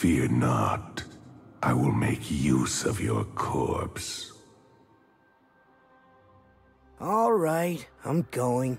Fear not, I will make use of your corpse. All right, I'm going.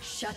Shut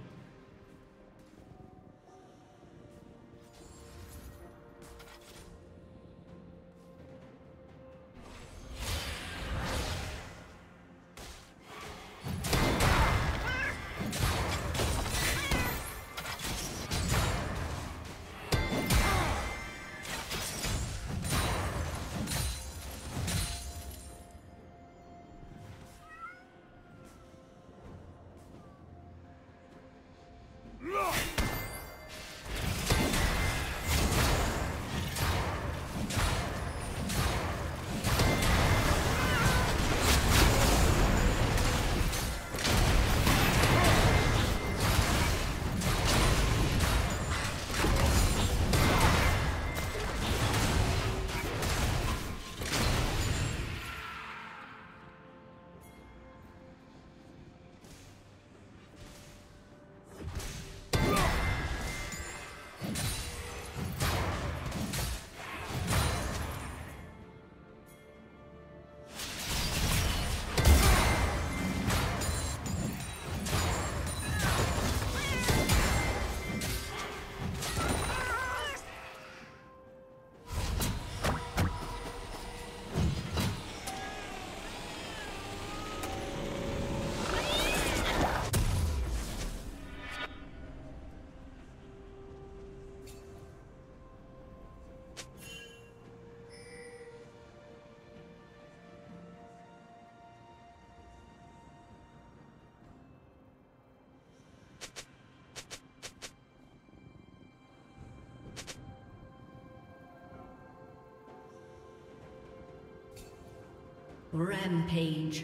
Rampage.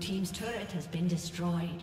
team's turret has been destroyed.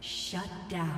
Shut down.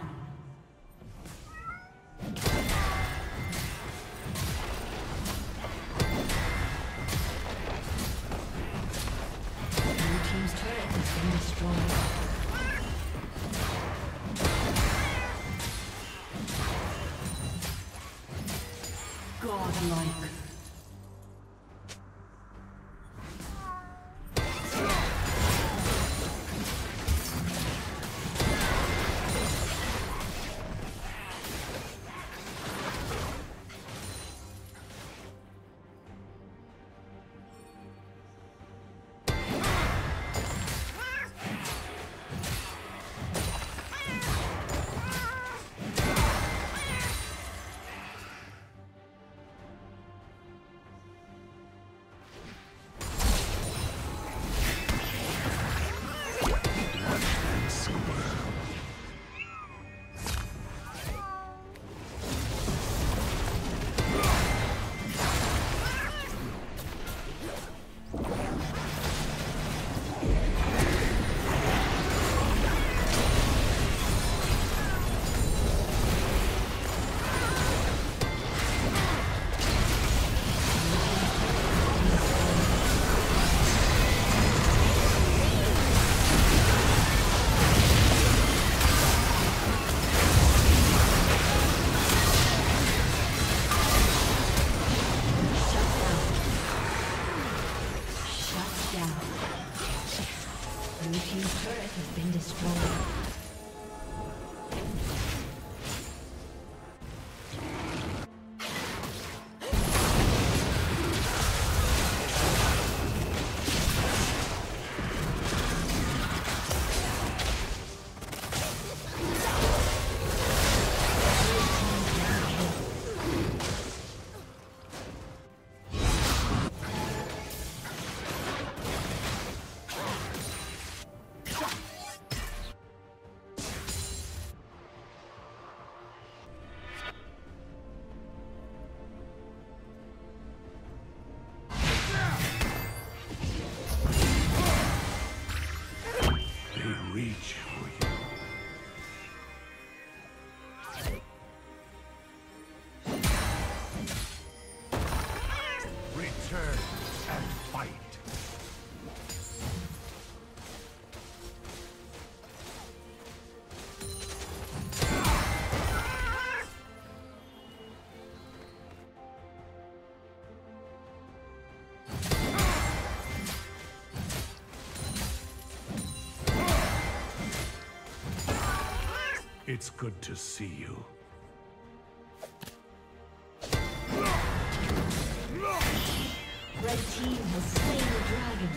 reach for you. It's good to see you. Red team has slain the dragon.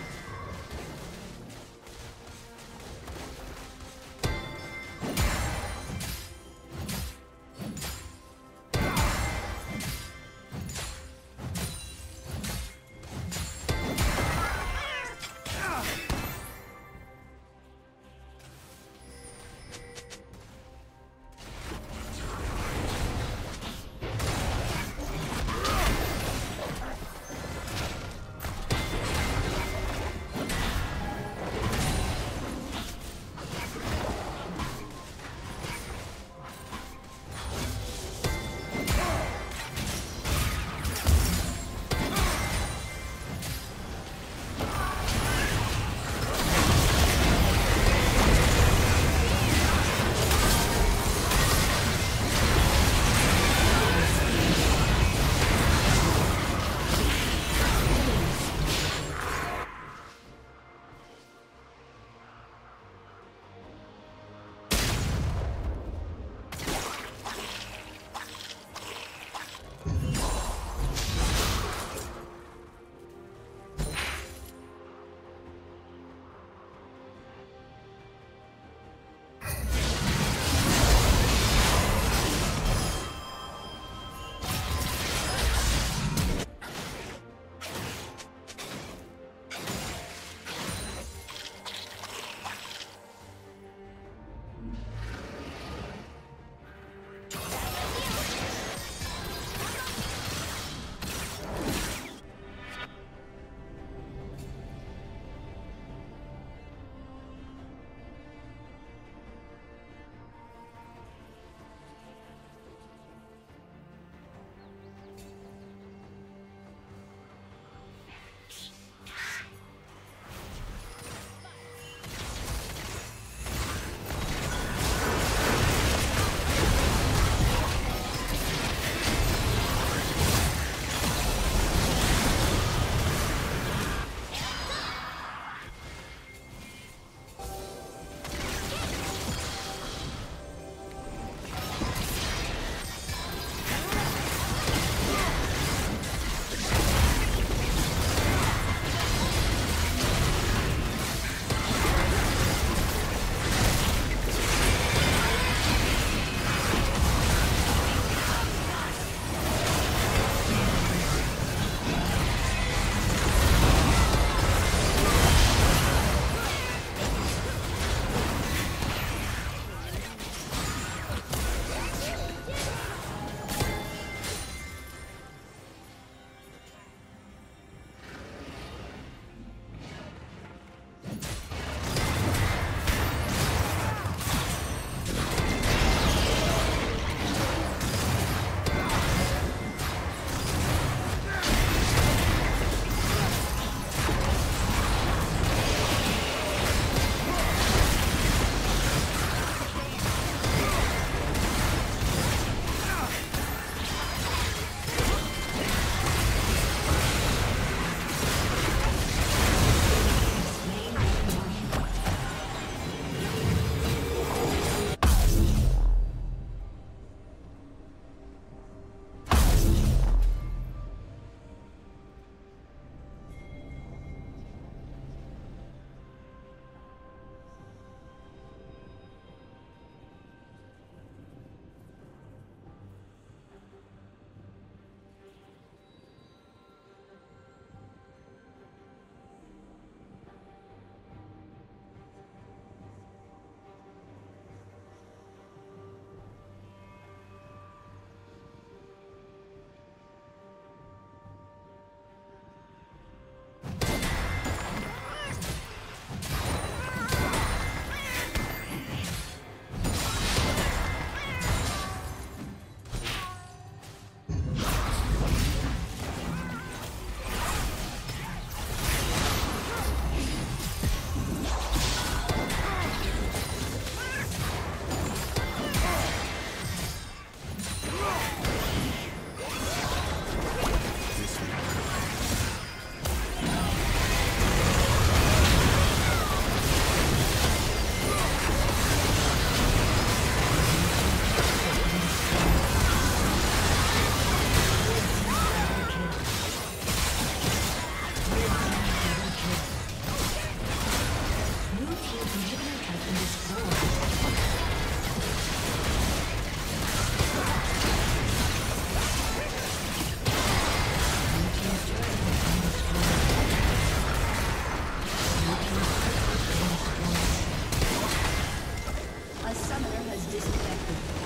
A summoner has disconnected.